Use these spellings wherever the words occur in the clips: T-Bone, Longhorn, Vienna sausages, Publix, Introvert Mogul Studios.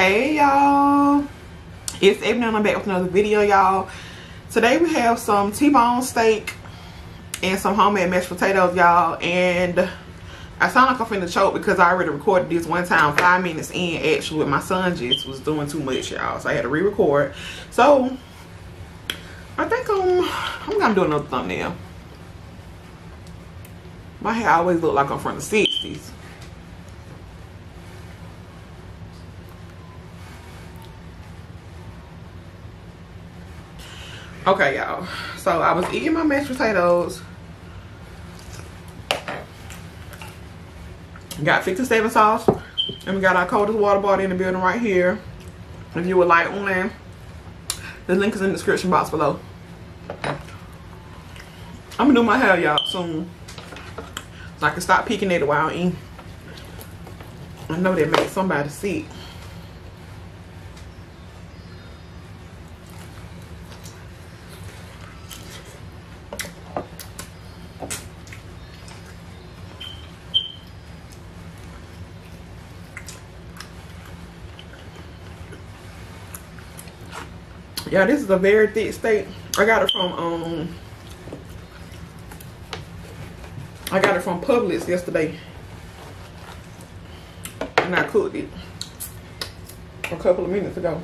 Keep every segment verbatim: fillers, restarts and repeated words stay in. Hey y'all, it's Ebony and I'm back with another video, y'all. Today we have some T-bone steak and some homemade mashed potatoes, y'all. And I sound like I'm finna choke because I already recorded this one time five minutes in, actually, with my son. Just was doing too much, y'all, so I had to re-record. So I think I'm I'm gonna do another thumbnail. My hair always look like I'm from the sixties. Okay, y'all. So I was eating my mashed potatoes. Got fifty-seven sauce. And we got our coldest water bottle in the building right here. If you would like one, the link is in the description box below. I'm gonna do my hair, y'all, soon. So I can stop peeking at it while I eat. I know that makes somebody sick. Yeah, this is a very thick steak. I got it from um I got it from Publix yesterday. And I cooked it a couple of minutes ago.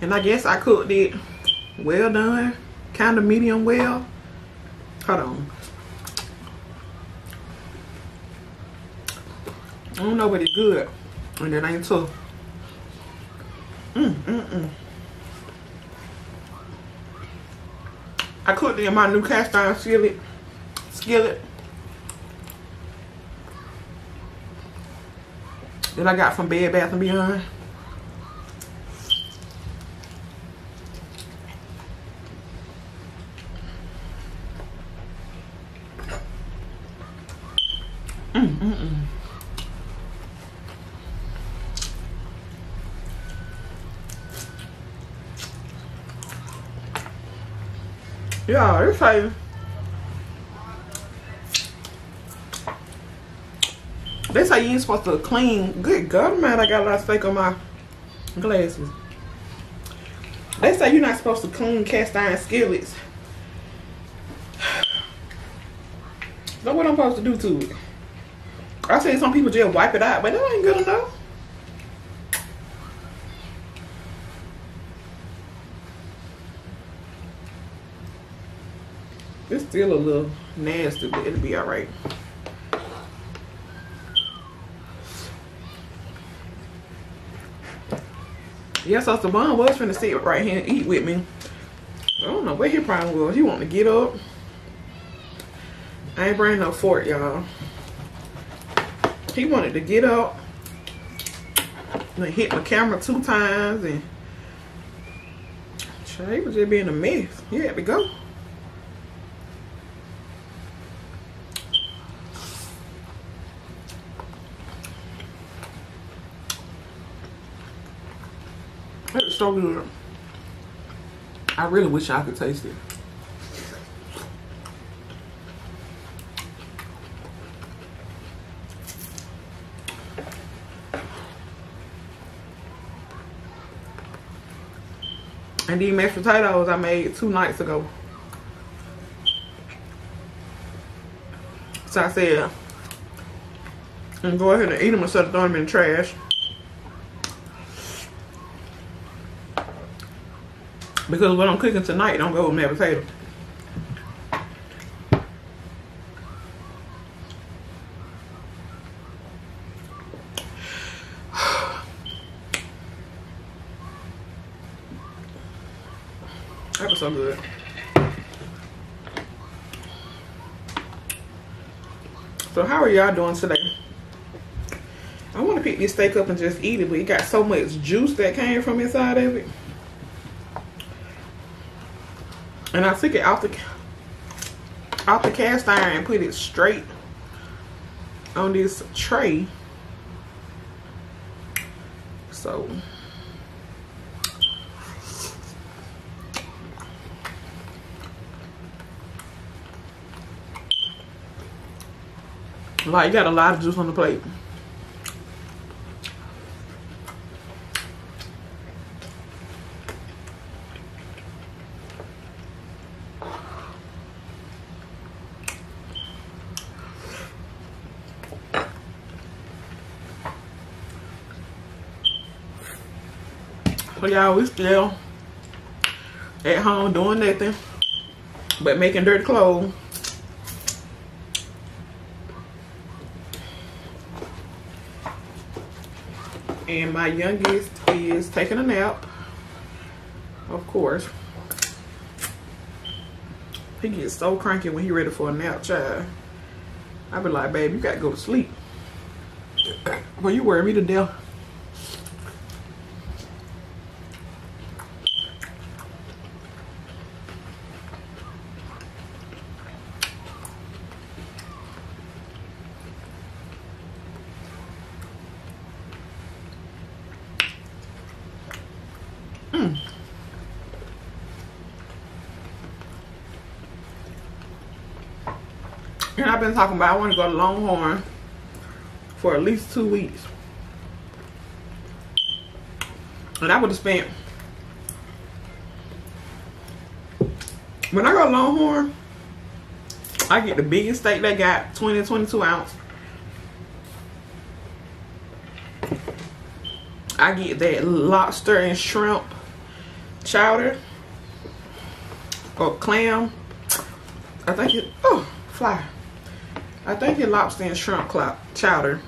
And I guess I cooked it well done, kind of medium well. Hold on. I don't know, but it's good. And it ain't too. Mm, mm, mm. I cooked it in my new cast iron skillet. Skillet. That I got from Bed Bath and Beyond. Mm, mm, mm. Yeah, it's like they say you ain't supposed to clean. Good God, man, I got a lot of steak on my glasses. They say you're not supposed to clean cast iron skillets. So what I'm supposed to do to it? I tell you, some people just wipe it out, but that ain't good enough. It's still a little nasty, but it'll be alright. Yeah, so Savon was finna sit right here and eat with me. I don't know what his problem was. He wanted to get up. I ain't bringing no fork, y'all. He wanted to get up and hit my camera two times, and he was just being a mess. He had to go. It's so good. I really wish I could taste it. And these mashed potatoes I made two nights ago. So I said, I'm going to go ahead and eat them instead of throwing them in the trash. Because what I'm cooking tonight don't go with mashed potato. That was so good. So how are y'all doing today? I want to pick this steak up and just eat it, but it got so much juice that came from inside of it. And I took it off the, off the cast iron and put it straight on this tray. So, Like, you got a lot of juice on the plate. So y'all, we still at home doing nothing but making dirty clothes. And my youngest is taking a nap, of course. He gets so cranky when he ready for a nap, child. I be like, babe, you gotta go to sleep. Well, you worry me to death. And I've been talking about I want to go to Longhorn for at least two weeks. And I would have spent... When I go to Longhorn, I get the biggest steak they got, twenty, twenty-two ounce. I get that lobster and shrimp chowder or clam. I think it... Oh, fly. I think it's lobster and shrimp chowder.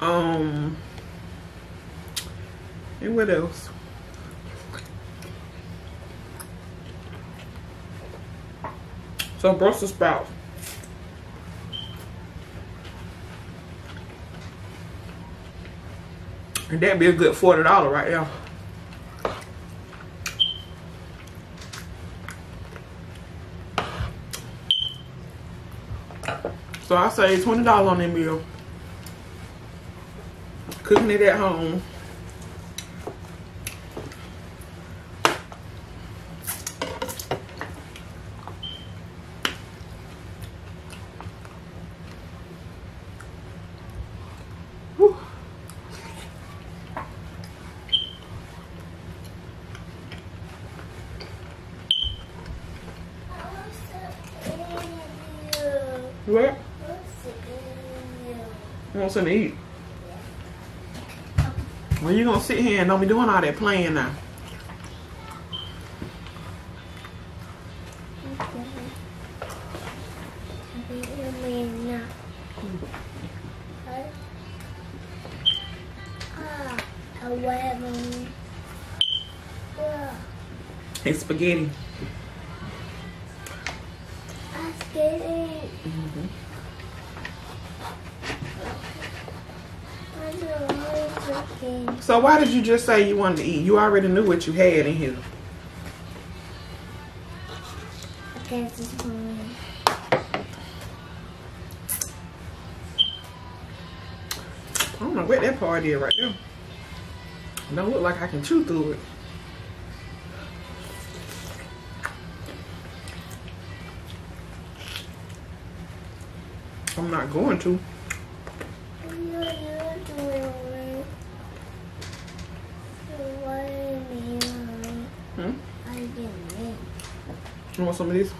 Um, and what else? Some Brussels sprouts. And that'd be a good forty dollars right there. So I saved twenty dollars on that meal. Cooking it at home. Whew. What? You want something to eat? Well, you gonna sit here and don't be doing all that playing now. It's spaghetti. Spaghetti. Mm-hmm. So why did you just say you wanted to eat? You already knew what you had in here. Okay, this is for me. I don't know what that part is right there. It don't look like I can chew through it. I'm not going to. You want some of these?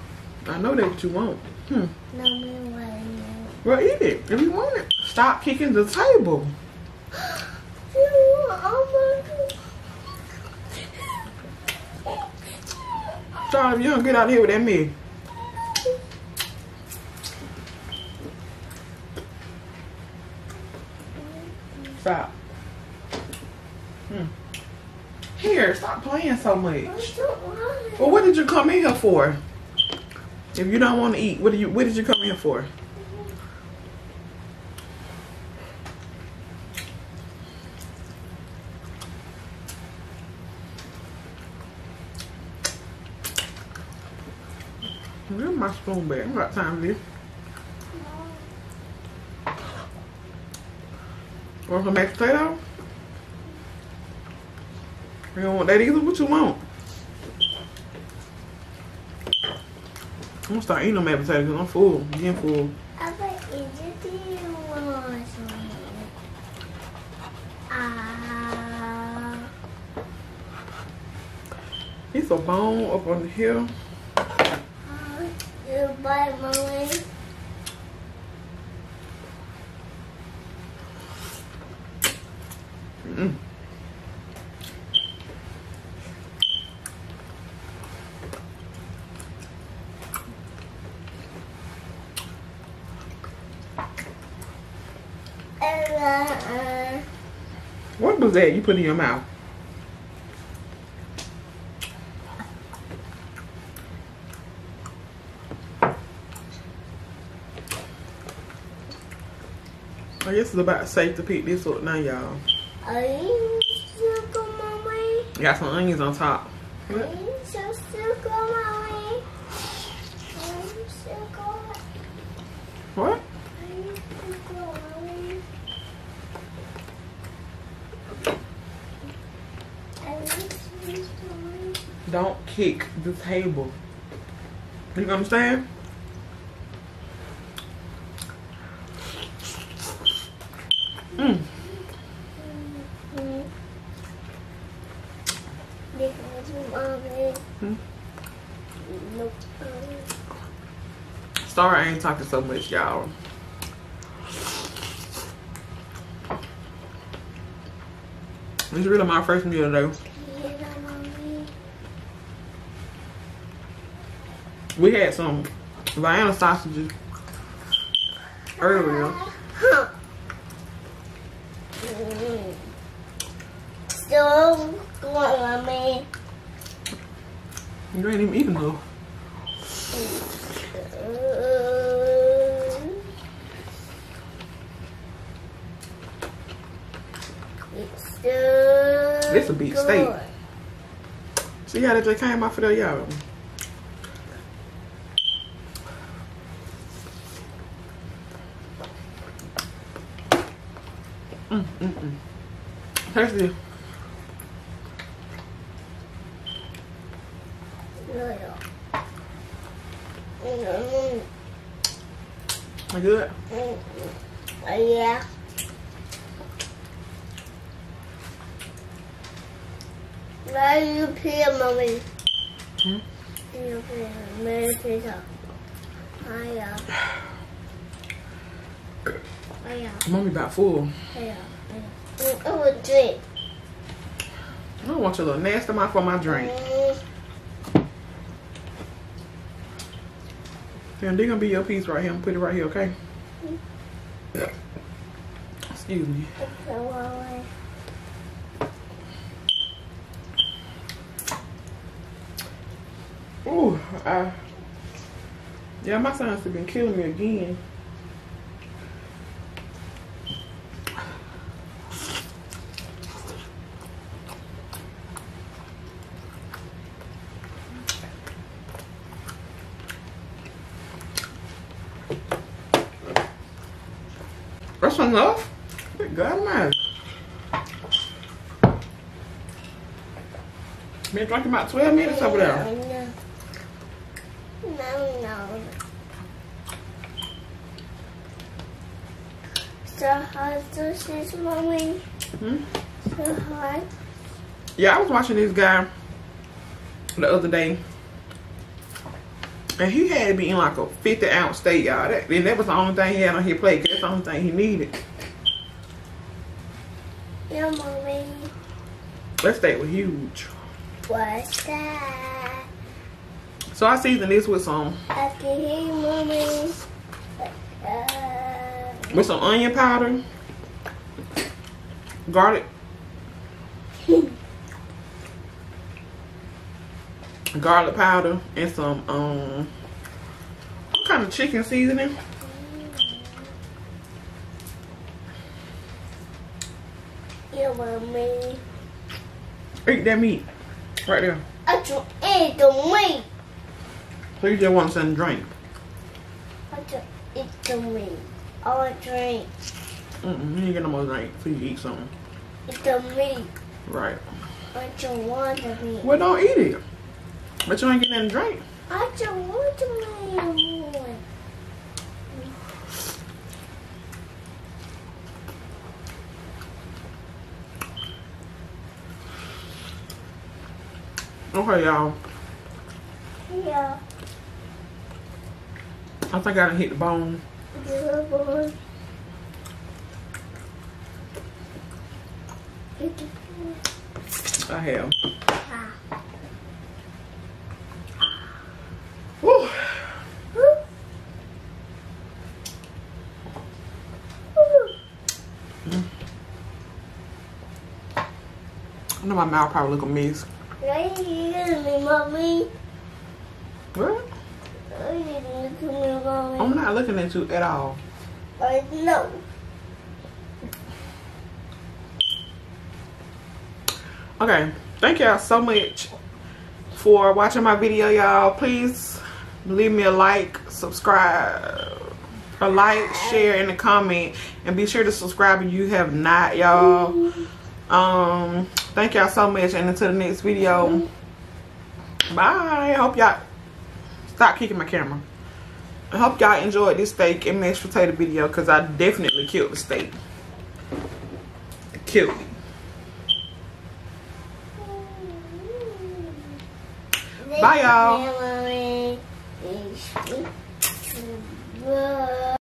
I know that's what you want. Hmm. No, we want it. Well, eat it if you want it. Stop kicking the table. Sorry, if you don't get out of here with that meat. Stop. Hmm. Here, stop playing so much. Well, what did you come in here for? If you don't want to eat, what do you? What did you come in for? Where's my spoon bag? I don't got time for this. Want some mashed potato? You don't want that either? What you want? I'm gonna start eating no mashed potatoes because I'm full. I'm getting full. I bet you want some. Ah. It's a bone up on the hill. You bite my way. Mm. What was that you put in your mouth? I guess it's about safe to pick this up now, y'all. Got some onions on top. What? Don't kick the table. You understand? Mm. Mm. Sorry I ain't talking so much, y'all. It's really my first meal today. We had some Vienna sausages earlier. Still want mommy. You ain't even eating though. This a big steak. See how that just came off of there, y'all. Mm, mm, mm. Thirsty. I good? Mm, yeah. Why do you peel, mommy? Hmm? You peel, Mary pizza. Oh, yeah. Oh, yeah. Mommy about full. Oh, yeah. I want drink. I don't want your little nasty mouth for my drink. Mm. Damn, they're gonna be your piece right here. I'm gonna put it right here, okay? Mm. Yeah. Excuse me. Okay, ooh, I, yeah, my sons have been killing me again. That's enough? Good God, man. Been drinking about twelve minutes over there. No, no. So hard to see, mommy. Hmm? So hard. Yeah, I was watching this guy the other day, and he had been like a fifty ounce steak, y'all. That, and that was the only thing he had on his plate. That's the only thing he needed. Yeah, mommy. That steak was huge. What's that? So I seasoned this with some with some onion powder, garlic, garlic powder, and some um what kind of chicken seasoning? Yeah, mommy. Eat that meat right there. I just eat the meat. So you just want some drink? I want to eat some meat. I want drink. Mm-mm, you ain't get no more drink till you eat something. It's the meat. Right. I don't want the meat. Well, don't eat it. But you ain't getting any drink. I don't want to make one. Okay, y'all. Yeah. I think I done hit the bone. The bone. I have. Ah. Woo. Woo. Mm. I know my mouth probably look a mess. Why did you look at me, mommy? What? Why did you look at me, mommy? I'm not looking at you at all. I know. Okay, thank y'all so much for watching my video, y'all. Please leave me a like, subscribe, a like, share, and a comment, and be sure to subscribe if you have not, y'all. Um, thank y'all so much, and until the next video, bye. I hope y'all stop kicking my camera. I hope y'all enjoyed this steak and mashed potato video because I definitely killed the steak. Killed it. Bye, y'all.